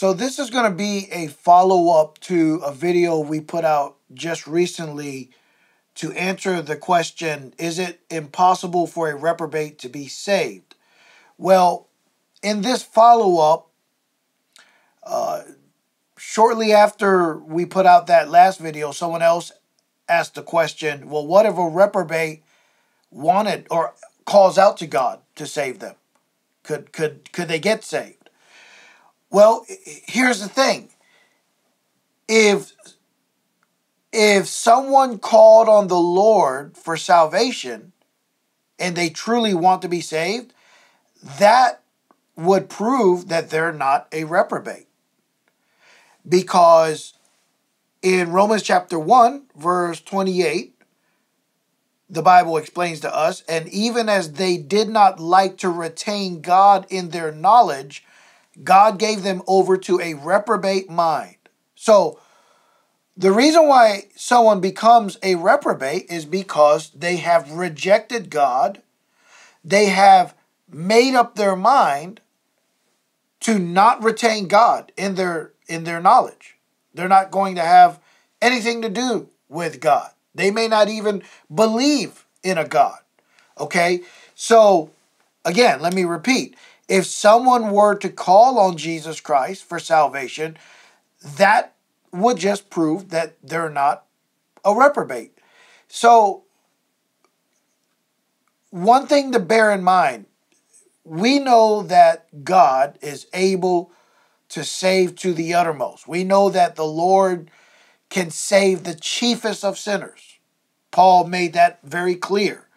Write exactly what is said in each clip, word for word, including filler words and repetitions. So this is going to be a follow-up to a video we put out just recently to answer the question, is it impossible for a reprobate to be saved? Well, in this follow-up, uh, shortly after we put out that last video, someone else asked the question, well, what if a reprobate wanted or calls out to God to save them? Could, could, could they get saved? Well, here's the thing. If... If someone called on the Lord for salvation and they truly want to be saved, that would prove that they're not a reprobate. Because in Romans chapter one, verse twenty-eight, the Bible explains to us, and even as they did not like to retain God in their knowledge, God gave them over to a reprobate mind. So, the reason why someone becomes a reprobate is because they have rejected God. They have made up their mind to not retain God in their, in their knowledge. They're not going to have anything to do with God. They may not even believe in a God. Okay? So, again, let me repeat. If someone were to call on Jesus Christ for salvation, that would just prove that they're not a reprobate. So, one thing to bear in mind, we know that God is able to save to the uttermost. We know that the Lord can save the chiefest of sinners. Paul made that very clear.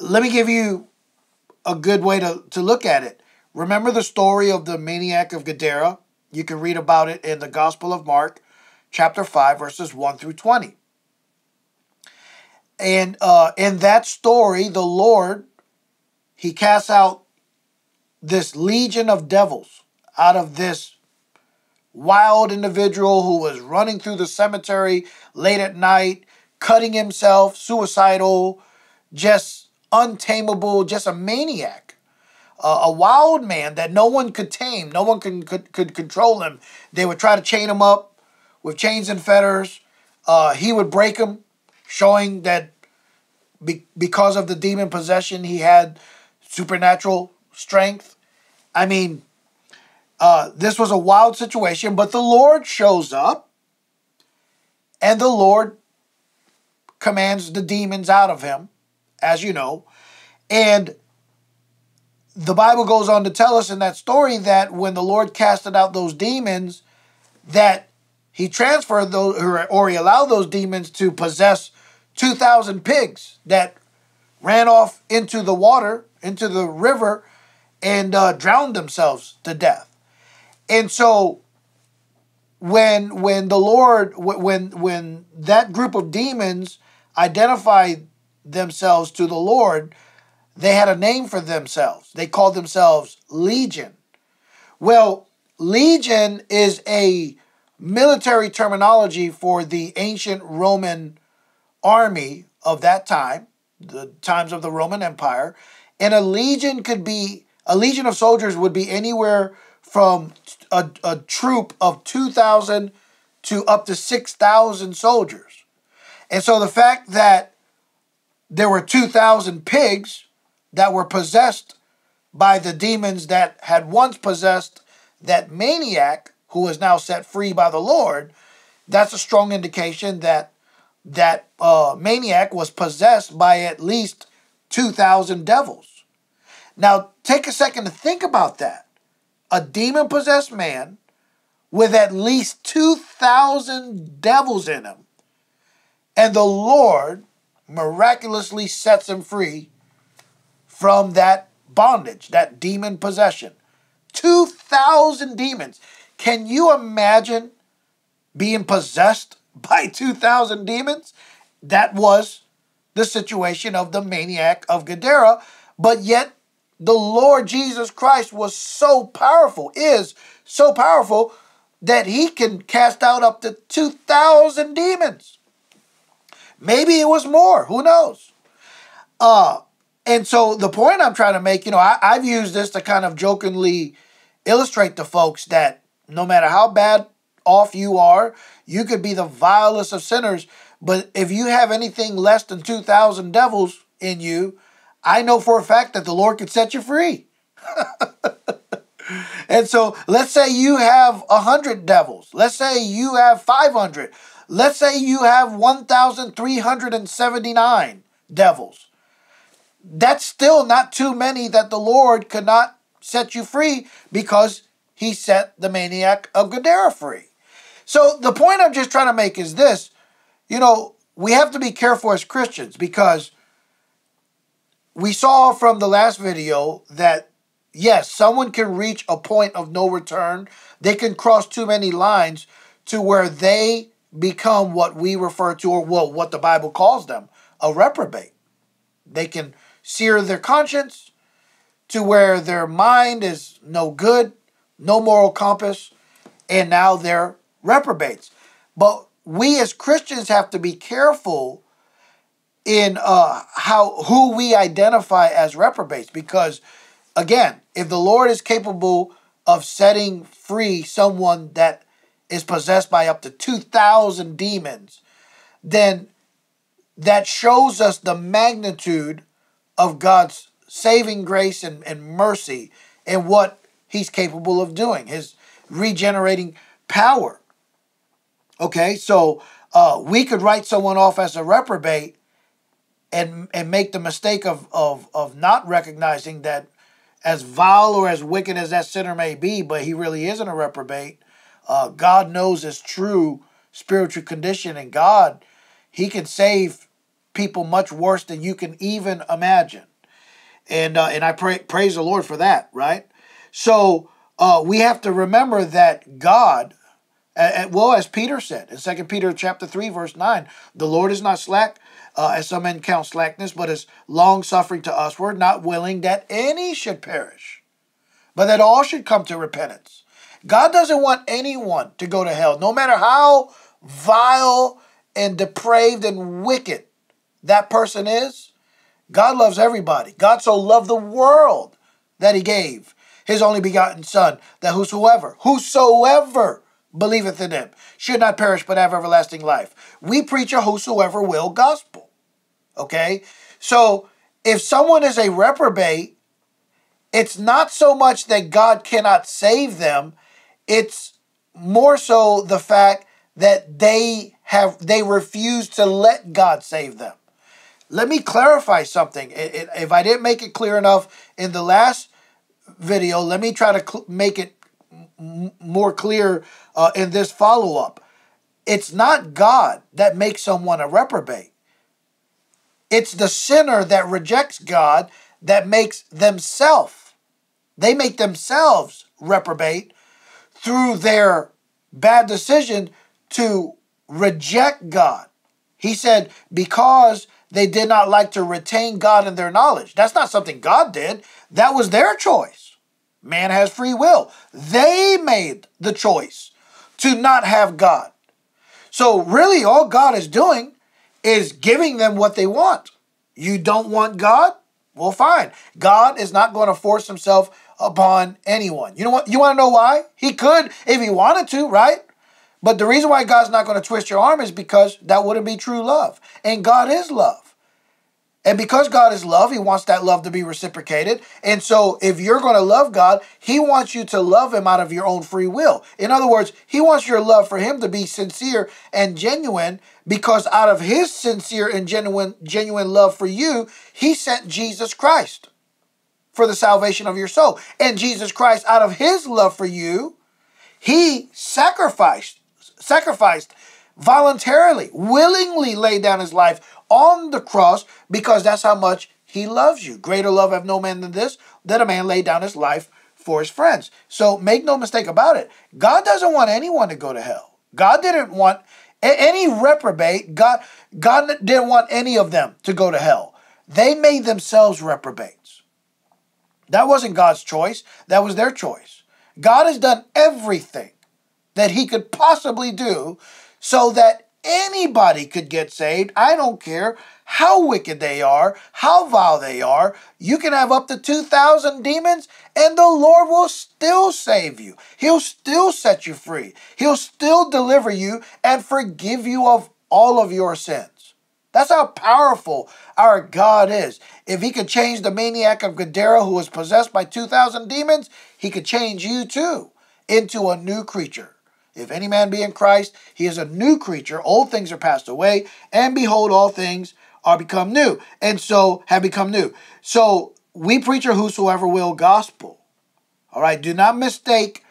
Let me give you a good way to, to look at it. Remember the story of the maniac of Gadara? You can read about it in the Gospel of Mark, chapter five, verses one through twenty. And uh, in that story, the Lord, he casts out this legion of devils out of this wild individual who was running through the cemetery late at night, cutting himself, suicidal, just untamable, just a maniac. Uh, a wild man that no one could tame. No one could, could, could control him. They would try to chain him up with chains and fetters. Uh, he would break them, showing that be because of the demon possession, he had supernatural strength. I mean, uh, this was a wild situation, but the Lord shows up, and the Lord commands the demons out of him, as you know. And the Bible goes on to tell us in that story that when the Lord casted out those demons, that he transferred those, or he allowed those demons to possess two thousand pigs that ran off into the water, into the river, and uh, drowned themselves to death. And so when when the Lord, when, when that group of demons identified themselves to the Lord, they had a name for themselves. They called themselves Legion. Well, Legion is a military terminology for the ancient Roman army of that time, the times of the Roman Empire. And a legion could be, a legion of soldiers would be anywhere from a, a troop of two thousand to up to six thousand soldiers. And so the fact that there were two thousand pigs that were possessed by the demons that had once possessed that maniac, who was now set free by the Lord, that's a strong indication that that uh, maniac was possessed by at least two thousand devils. Now, take a second to think about that. A demon-possessed man with at least two thousand devils in him, and the Lord miraculously sets him free from that bondage, that demon possession. two thousand demons. Can you imagine being possessed by two thousand demons? That was the situation of the maniac of Gadara, but yet the Lord Jesus Christ was so powerful, is so powerful, that he can cast out up to two thousand demons. Maybe it was more, who knows? Uh, and so the point I'm trying to make, you know, I, I've used this to kind of jokingly illustrate to folks that No matter how bad off you are, you could be the vilest of sinners, but if you have anything less than two thousand devils in you, I know for a fact that the Lord could set you free. And so let's say you have one hundred devils. Let's say you have five hundred. Let's say you have one thousand three hundred seventy-nine devils. That's still not too many that the Lord could not set you free, because he set the maniac of Gadara free. So the point I'm just trying to make is this. You know, we have to be careful as Christians, because we saw from the last video that, yes, someone can reach a point of no return. They can cross too many lines to where they become what we refer to, or well, what the Bible calls them, a reprobate. They can sear their conscience to where their mind is no good, no moral compass, and now they're reprobates. But we as Christians have to be careful in uh, how who we identify as reprobates, because, again, if the Lord is capable of setting free someone that is possessed by up to two thousand demons, then that shows us the magnitude of God's saving grace and, and mercy, and what he's capable of doing, his regenerating power. Okay, so uh, we could write someone off as a reprobate and, and make the mistake of, of, of not recognizing that, as vile or as wicked as that sinner may be, but he really isn't a reprobate. Uh, God knows his true spiritual condition, and God, he can save people much worse than you can even imagine. And uh, and I pray, praise the Lord for that, right? So uh, we have to remember that God, uh, well, as Peter said in Second Peter chapter three, verse nine, the Lord is not slack, uh, as some men count slackness, but is long-suffering to usward, not willing that any should perish, but that all should come to repentance. God doesn't want anyone to go to hell, no matter how vile and depraved and wicked that person is. God loves everybody. God so loved the world that he gave his only begotten Son, that whosoever, whosoever believeth in him should not perish but have everlasting life. We preach a whosoever will gospel, okay? So if someone is a reprobate, it's not so much that God cannot save them. It's more so the fact that they have they refuse to let God save them. Let me clarify something. If I didn't make it clear enough in the last video, let me try to make it more clear uh, in this follow-up. It's not God that makes someone a reprobate. It's the sinner that rejects God that makes themselves, they make themselves reprobate through their bad decision to reject God. He said, because they did not like to retain God in their knowledge. That's not something God did. That was their choice. Man has free will. They made the choice to not have God. So really all God is doing is giving them what they want. You don't want God? Well, fine. God is not going to force himself upon anyone. You know what? You want to know why? He could if he wanted to, right? But the reason why God's not going to twist your arm is because that wouldn't be true love. And God is love. And because God is love, he wants that love to be reciprocated. And so if you're going to love God, he wants you to love him out of your own free will. In other words, he wants your love for him to be sincere and genuine, because out of his sincere and genuine, genuine love for you, he sent Jesus Christ for the salvation of your soul. And Jesus Christ, out of his love for you, he sacrificed sacrificed voluntarily, willingly laid down his life on the cross, because that's how much he loves you. Greater love have no man than this, that a man laid down his life for his friends. So make no mistake about it. God doesn't want anyone to go to hell. God didn't want any reprobate. God, God didn't want any of them to go to hell. They made themselves reprobates. That wasn't God's choice. That was their choice. God has done everything that he could possibly do so that Anybody could get saved. I don't care how wicked they are, how vile they are. You can have up to two thousand demons and the Lord will still save you. He'll still set you free. He'll still deliver you and forgive you of all of your sins. That's how powerful our God is. If he could change the maniac of Gadara who was possessed by two thousand demons, he could change you too into a new creature. If any man be in Christ, he is a new creature. Old things are passed away, and behold, all things are become new, and so have become new. So we preach a whosoever will gospel. All right, do not mistake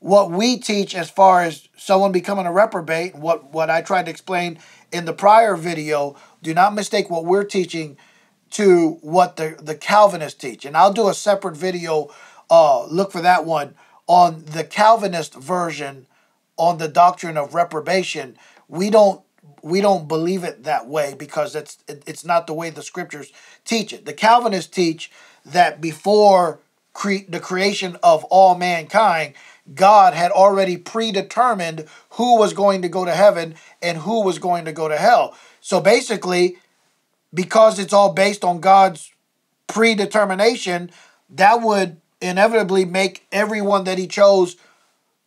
what we teach as far as someone becoming a reprobate, what, what I tried to explain in the prior video. Do not mistake what we're teaching to what the, the Calvinists teach. And I'll do a separate video, uh, look for that one, on the Calvinist version on the doctrine of reprobation. We don't we don't believe it that way because it's it's not the way the scriptures teach it. The Calvinists teach that before cre the creation of all mankind, God had already predetermined who was going to go to heaven and who was going to go to hell. So basically, because it's all based on God's predetermination, that would inevitably make everyone that he chose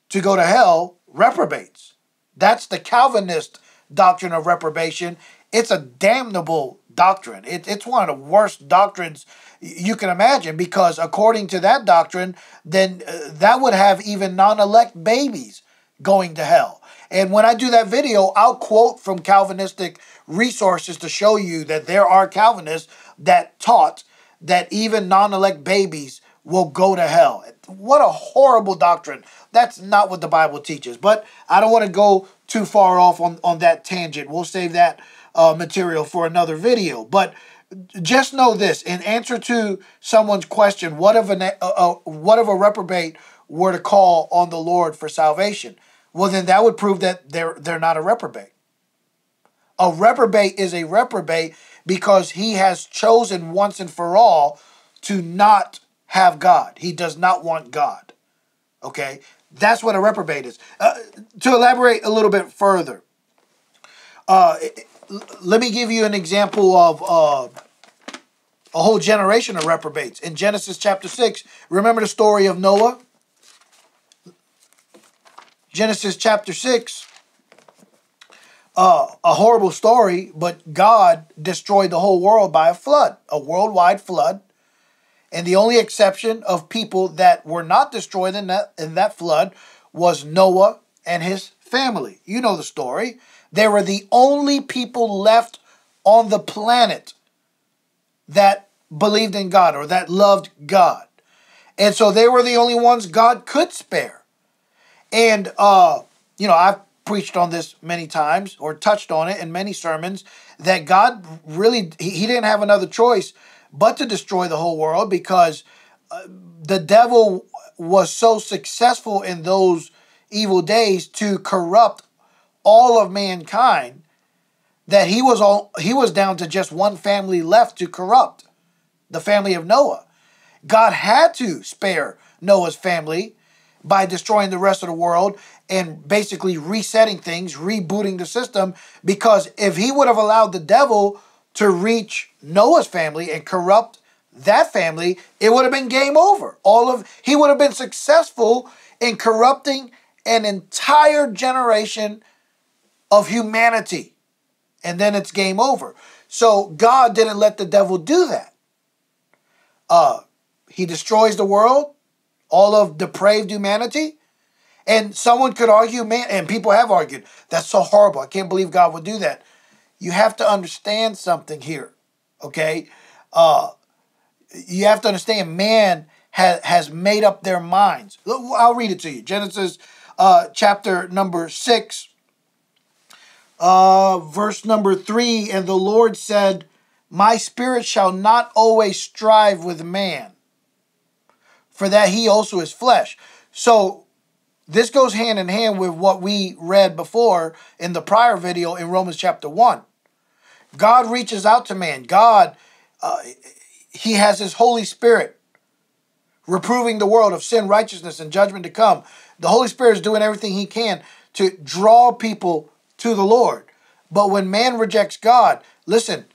to go to hell reprobates. That's the Calvinist doctrine of reprobation. It's a damnable doctrine. It, it's one of the worst doctrines you can imagine because according to that doctrine, then uh, that would have even non-elect babies going to hell. And when I do that video, I'll quote from Calvinistic resources to show you that there are Calvinists that taught that even non-elect babies will go to hell. What a horrible doctrine. That's not what the Bible teaches. But I don't want to go too far off on, on that tangent. We'll save that uh, material for another video. But just know this. In answer to someone's question, what if, an, uh, uh, what if a reprobate were to call on the Lord for salvation? Well, then that would prove that they're, they're not a reprobate. A reprobate is a reprobate because he has chosen once and for all to not have God. He does not want God. Okay? That's what a reprobate is. Uh, to elaborate a little bit further, uh, let me give you an example of uh, a whole generation of reprobates. In Genesis chapter six, remember the story of Noah? Genesis chapter six, uh, a horrible story, but God destroyed the whole world by a flood, a worldwide flood. And the only exception of people that were not destroyed in that, in that flood was Noah and his family. You know the story. They were the only people left on the planet that believed in God or that loved God. And so they were the only ones God could spare. And, uh, you know, I've preached on this many times or touched on it in many sermons that God really, he, he didn't have another choice but to destroy the whole world because uh, the devil was so successful in those evil days to corrupt all of mankind that he was all, he was down to just one family left to corrupt, the family of Noah. God had to spare Noah's family by destroying the rest of the world and basically resetting things, rebooting the system, because if he would have allowed the devil to reach Noah's family and corrupt that family, it would have been game over. All of he would have been successful in corrupting an entire generation of humanity. And then it's game over. So God didn't let the devil do that. Uh, he destroys the world, all of depraved humanity. And someone could argue, man, and people have argued, that's so horrible. I can't believe God would do that. You have to understand something here, okay? Uh, you have to understand man has, has made up their minds. I'll read it to you. Genesis uh, chapter number six, uh, verse number three, and the Lord said, my spirit shall not always strive with man, for that he also is flesh. So this goes hand in hand with what we read before in the prior video in Romans chapter one. God reaches out to man. God, uh, he has his Holy Spirit reproving the world of sin, righteousness, and judgment to come. The Holy Spirit is doing everything he can to draw people to the Lord. But when man rejects God, listen,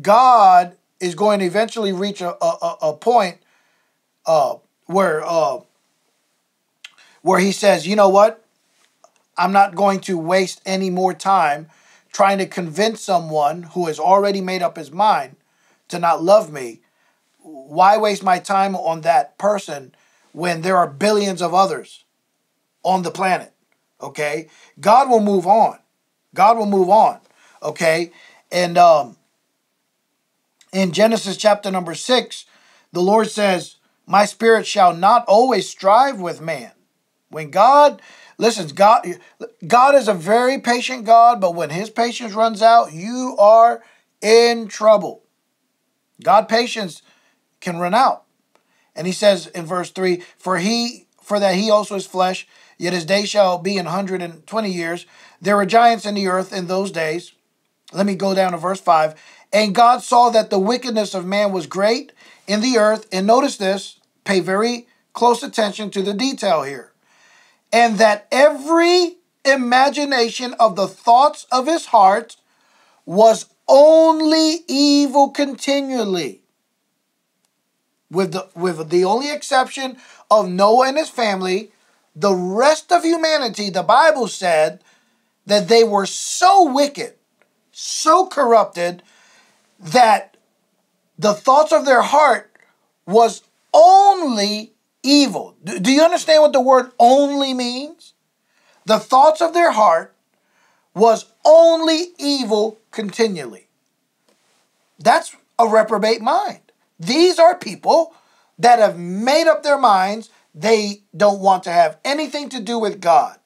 God is going to eventually reach a, a, a point uh, where uh, where he says, you know what? I'm not going to waste any more time trying to convince someone who has already made up his mind to not love me. Why waste my time on that person when there are billions of others on the planet? Okay? God will move on. God will move on. Okay? And um, in Genesis chapter number six, the Lord says, my spirit shall not always strive with man. When God... Listen, God, God is a very patient God, but when his patience runs out, you are in trouble. God's patience can run out. And he says in verse three, for he, for that he also is flesh, yet his day shall be an hundred and twenty years. There were giants in the earth in those days. Let me go down to verse five. And God saw that the wickedness of man was great in the earth. And notice this, pay very close attention to the detail here. And that every imagination of the thoughts of his heart was only evil continually, with the, with the only exception of Noah and his family. The rest of humanity, the Bible said, that they were so wicked, so corrupted, that the thoughts of their heart was only evil. Evil. Do you understand what the word only means? The thoughts of their heart was only evil continually. That's a reprobate mind. These are people that have made up their minds. They don't want to have anything to do with God.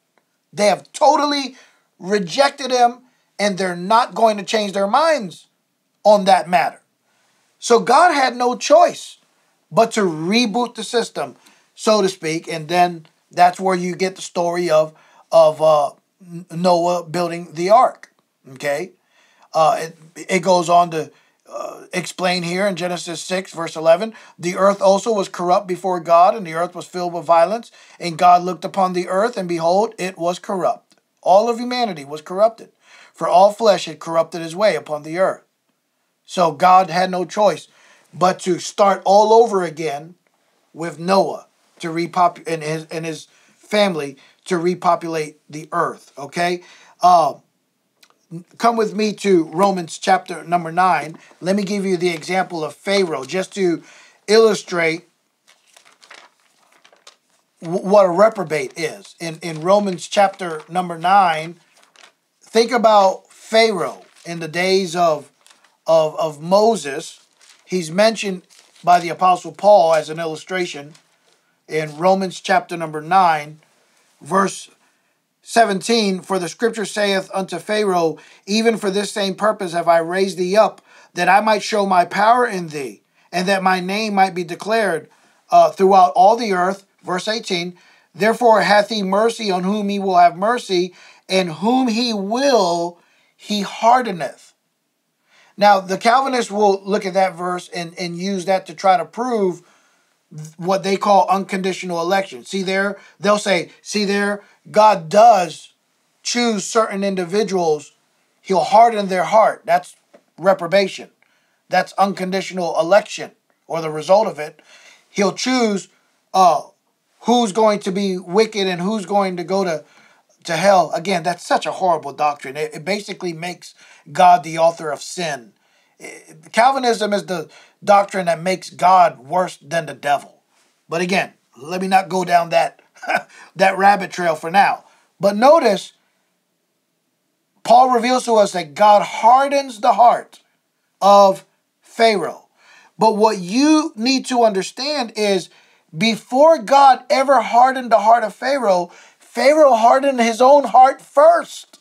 They have totally rejected him, and they're not going to change their minds on that matter. So God had no choice but to reboot the system, so to speak. And then that's where you get the story of, of uh, Noah building the ark, okay? Uh, it, it goes on to uh, explain here in Genesis six, verse eleven, the earth also was corrupt before God, and the earth was filled with violence. And God looked upon the earth, and behold, it was corrupt. All of humanity was corrupted, for all flesh had corrupted his way upon the earth. So God had no choice but to start all over again with Noah to repopulate and his and his family to repopulate the earth. Okay, uh, come with me to Romans chapter number nine. Let me give you the example of Pharaoh just to illustrate what a reprobate is. In in Romans chapter number nine, think about Pharaoh in the days of of of Moses. He's mentioned by the Apostle Paul as an illustration in Romans chapter number nine, verse seventeen. For the scripture saith unto Pharaoh, even for this same purpose have I raised thee up, that I might show my power in thee, and that my name might be declared uh, throughout all the earth. Verse eighteen, therefore hath he mercy on whom he will have mercy, and whom he will he hardeneth. Now, the Calvinists will look at that verse and, and use that to try to prove what they call unconditional election. See there, they'll say, see there, God does choose certain individuals. He'll harden their heart. That's reprobation. That's unconditional election, or the result of it. He'll choose uh, who's going to be wicked and who's going to go to To hell. Again, that's such a horrible doctrine. It, it basically makes God the author of sin. It, Calvinism is the doctrine that makes God worse than the devil. But again, let me not go down that, that rabbit trail for now. But notice, Paul reveals to us that God hardens the heart of Pharaoh. But what you need to understand is, before God ever hardened the heart of Pharaoh, Pharaoh hardened his own heart first.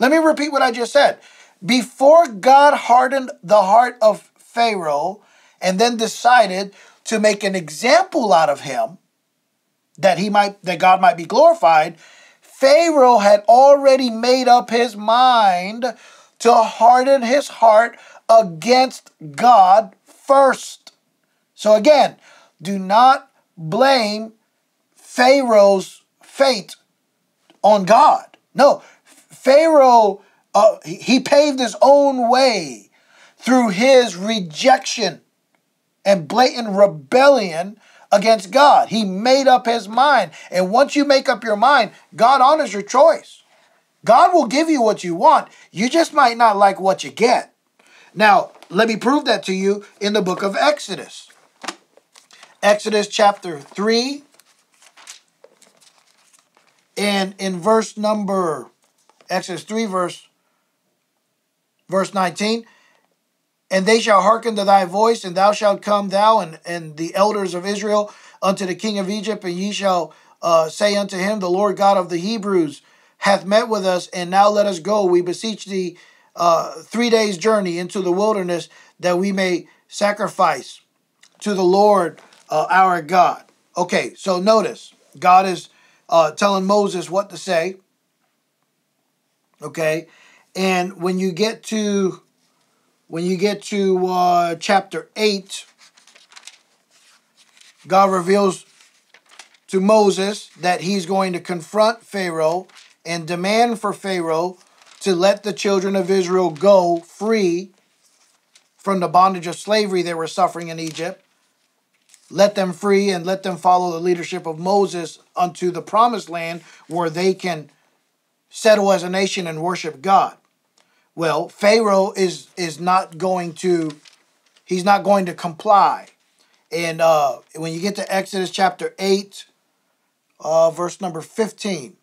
Let me repeat what I just said. Before God hardened the heart of Pharaoh and then decided to make an example out of him that he might, that God might be glorified, Pharaoh had already made up his mind to harden his heart against God first. So again, do not blame Pharaoh's fate on God. No, Pharaoh, uh, he paved his own way through his rejection and blatant rebellion against God. He made up his mind. And once you make up your mind, God honors your choice. God will give you what you want. You just might not like what you get. Now, let me prove that to you in the book of Exodus. Exodus chapter three. And in verse number, Exodus three, verse, verse nineteen, and they shall hearken to thy voice, and thou shalt come, thou and, and the elders of Israel, unto the king of Egypt, and ye shall uh, say unto him, the Lord God of the Hebrews hath met with us, and now let us go, we beseech thee, uh, three days' journey into the wilderness, that we may sacrifice to the Lord uh, our God. Okay, so notice, God is Uh, telling Moses what to say, okay? And when you get to, when you get to uh, chapter eight, God reveals to Moses that he's going to confront Pharaoh and demand for Pharaoh to let the children of Israel go free from the bondage of slavery they were suffering in Egypt. Let them free and let them follow the leadership of Moses unto the promised land where they can settle as a nation and worship God. Well, Pharaoh is is not going to, he's not going to comply. And uh, when you get to Exodus chapter eight, uh, verse number fifteen.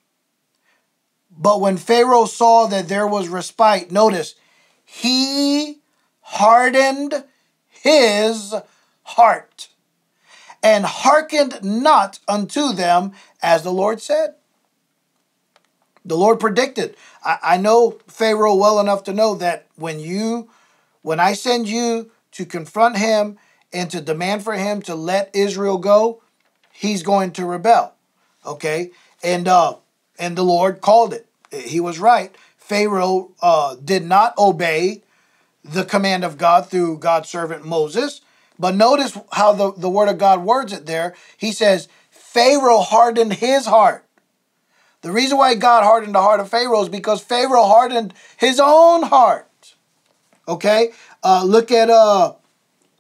But when Pharaoh saw that there was respite, notice, he hardened his heart and hearkened not unto them, as the Lord said. The Lord predicted. I, I know Pharaoh well enough to know that when you, when I send you to confront him and to demand for him to let Israel go, he's going to rebel. Okay, and uh, and the Lord called it. He was right. Pharaoh uh, did not obey the command of God through God's servant Moses. But notice how the, the word of God words it there. He says, Pharaoh hardened his heart. The reason why God hardened the heart of Pharaoh is because Pharaoh hardened his own heart. Okay? Uh, look at uh,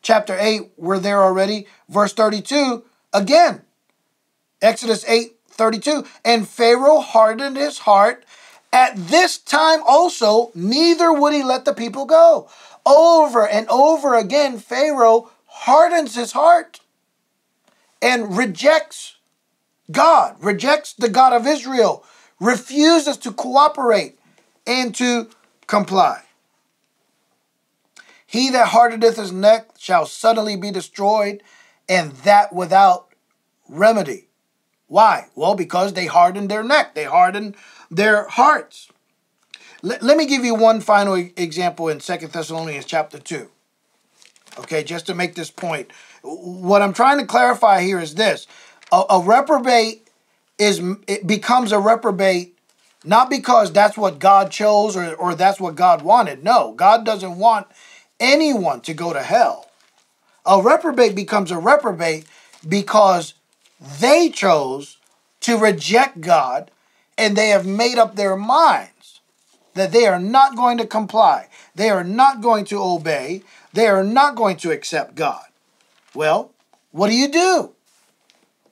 chapter eight. We're there already. Verse thirty-two. Again, Exodus eight, thirty-two. And Pharaoh hardened his heart. At this time also, neither would he let the people go. Over and over again, Pharaoh hardens his heart and rejects God, rejects the God of Israel, refuses to cooperate and to comply. He that hardeneth his neck shall suddenly be destroyed, and that without remedy. Why? Well, because they hardened their neck. They hardened their hearts. Let, let me give you one final example in Second Thessalonians chapter two. Okay, just to make this point. What I'm trying to clarify here is this. A, a reprobate is it becomes a reprobate not because that's what God chose or, or that's what God wanted. No, God doesn't want anyone to go to hell. A reprobate becomes a reprobate because they chose to reject God and they have made up their minds that they are not going to comply. They are not going to obey. They are not going to accept God. Well, what do you do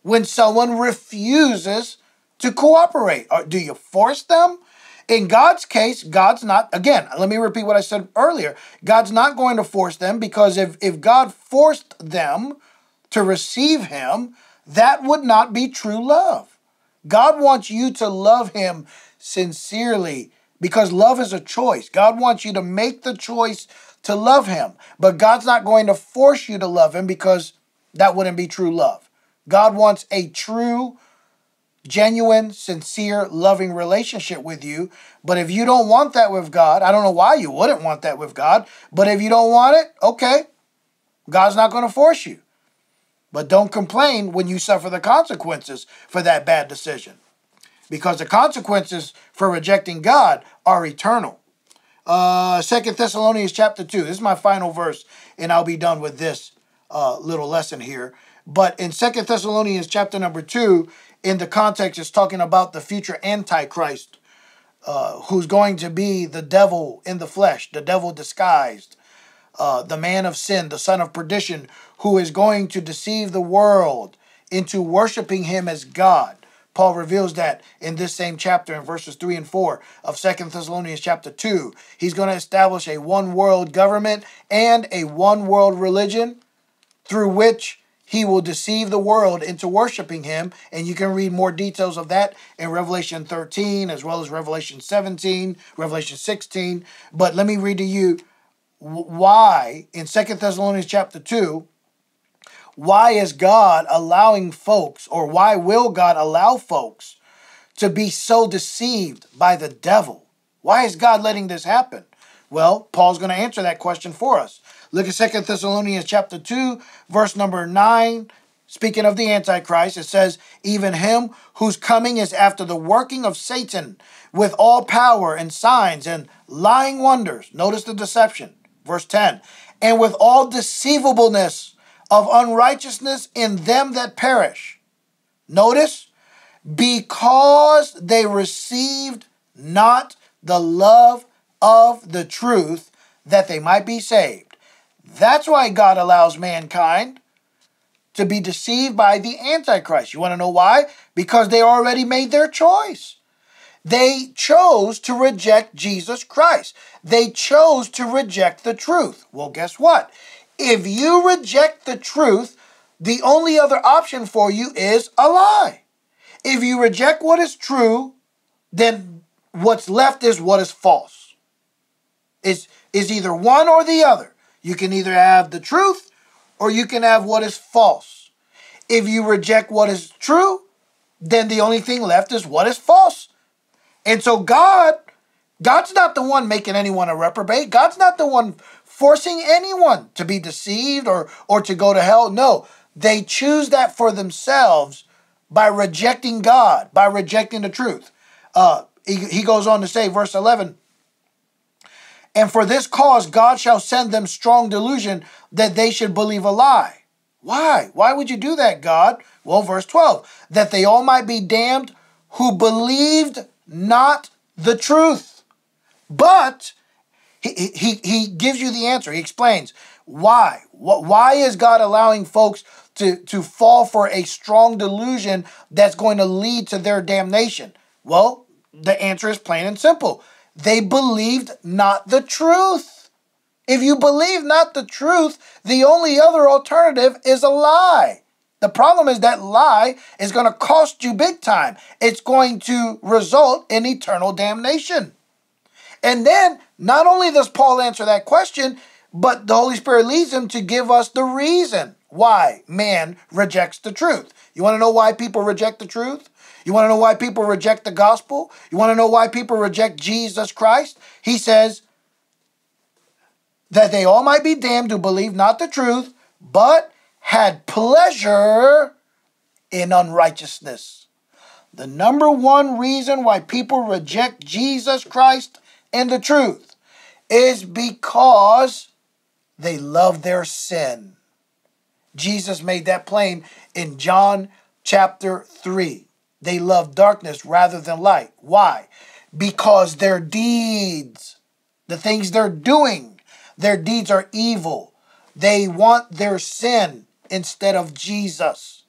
when someone refuses to cooperate? Or do you force them? In God's case, God's not, again, let me repeat what I said earlier. God's not going to force them because if, if God forced them to receive him, that would not be true love. God wants you to love him sincerely because love is a choice. God wants you to make the choice to love him. But God's not going to force you to love him because that wouldn't be true love. God wants a true, genuine, sincere, loving relationship with you. But if you don't want that with God, I don't know why you wouldn't want that with God. But if you don't want it, okay, God's not going to force you. But don't complain when you suffer the consequences for that bad decision. Because the consequences for rejecting God are eternal. Uh, Second Thessalonians chapter two. This is my final verse, and I'll be done with this uh, little lesson here. But in Second Thessalonians chapter number two, in the context, it's talking about the future Antichrist uh, who's going to be the devil in the flesh, the devil disguised, uh, the man of sin, the son of perdition, who is going to deceive the world into worshiping him as God. Paul reveals that in this same chapter in verses three and four of Second Thessalonians chapter two. He's going to establish a one-world government and a one-world religion through which he will deceive the world into worshiping him. And you can read more details of that in Revelation thirteen as well as Revelation seventeen, Revelation sixteen. But let me read to you why in Second Thessalonians chapter two, why is God allowing folks, or why will God allow folks to be so deceived by the devil? Why is God letting this happen? Well, Paul's going to answer that question for us. Look at Second Thessalonians chapter two, verse number nine. Speaking of the Antichrist, it says, "Even him whose coming is after the working of Satan with all power and signs and lying wonders." Notice the deception. Verse ten, "And with all deceivableness of unrighteousness in them that perish." Notice, "because they received not the love of the truth that they might be saved." That's why God allows mankind to be deceived by the Antichrist. You want to know why? Because they already made their choice. They chose to reject Jesus Christ. They chose to reject the truth. Well, guess what? If you reject the truth, the only other option for you is a lie. If you reject what is true, then what's left is what is false. It's, it's either one or the other. You can either have the truth or you can have what is false. If you reject what is true, then the only thing left is what is false. And so God, God's not the one making anyone a reprobate. God's not the one forcing anyone to be deceived or, or to go to hell. No, they choose that for themselves by rejecting God, by rejecting the truth. Uh, he, he goes on to say, verse eleven, "And for this cause God shall send them strong delusion that they should believe a lie." Why? Why would you do that, God? Well, verse twelve, "That they all might be damned who believed not the truth." But He, he, he gives you the answer. He explains why. Why is God allowing folks to, to fall for a strong delusion that's going to lead to their damnation? Well, the answer is plain and simple. They believed not the truth. If you believe not the truth, the only other alternative is a lie. The problem is that lie is going to cost you big time. It's going to result in eternal damnation. And then, not only does Paul answer that question, but the Holy Spirit leads him to give us the reason why man rejects the truth. You want to know why people reject the truth? You want to know why people reject the gospel? You want to know why people reject Jesus Christ? He says, "That they all might be damned who believe not the truth, but had pleasure in unrighteousness." The number one reason why people reject Jesus Christ and the truth is because they love their sin. Jesus made that plain in John chapter three. They love darkness rather than light. Why? Because their deeds, the things they're doing, their deeds are evil. They want their sin instead of Jesus.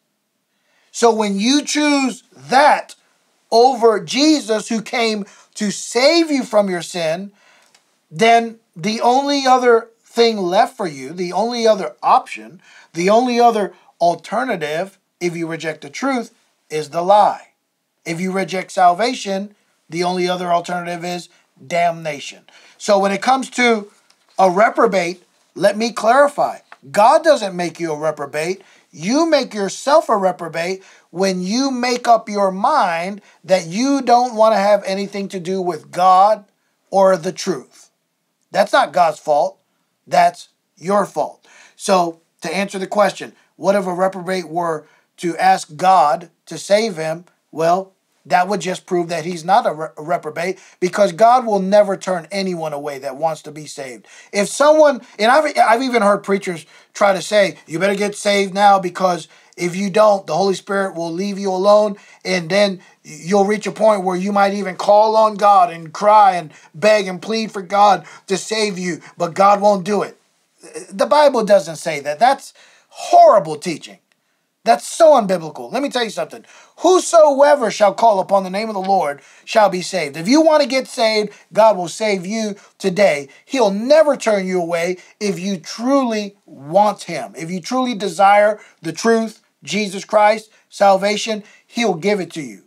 So when you choose that over Jesus, who came to save you from your sin, then the only other thing left for you, the only other option, the only other alternative, if you reject the truth, is the lie. If you reject salvation, the only other alternative is damnation. So when it comes to a reprobate, let me clarify. God doesn't make you a reprobate. You make yourself a reprobate when you make up your mind that you don't want to have anything to do with God or the truth. That's not God's fault. That's your fault. So to answer the question, what if a reprobate were to ask God to save him? Well, that would just prove that he's not a re- reprobate, because God will never turn anyone away that wants to be saved. If someone, and I've, I've even heard preachers try to say, you better get saved now, because if you don't, the Holy Spirit will leave you alone, and then you'll reach a point where you might even call on God and cry and beg and plead for God to save you, but God won't do it. The Bible doesn't say that. That's horrible teaching. That's so unbiblical. Let me tell you something. Whosoever shall call upon the name of the Lord shall be saved. If you want to get saved, God will save you today. He'll never turn you away if you truly want him. If you truly desire the truth, Jesus Christ, salvation, he'll give it to you.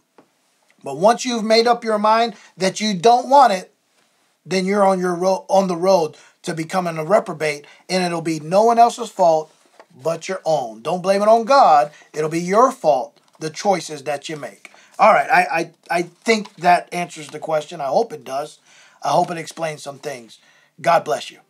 But once you've made up your mind that you don't want it, then you're on your ro- on the road to becoming a reprobate, and it'll be no one else's fault but your own. Don't blame it on God. It'll be your fault, the choices that you make. All right, I, I, I think that answers the question. I hope it does. I hope it explains some things. God bless you.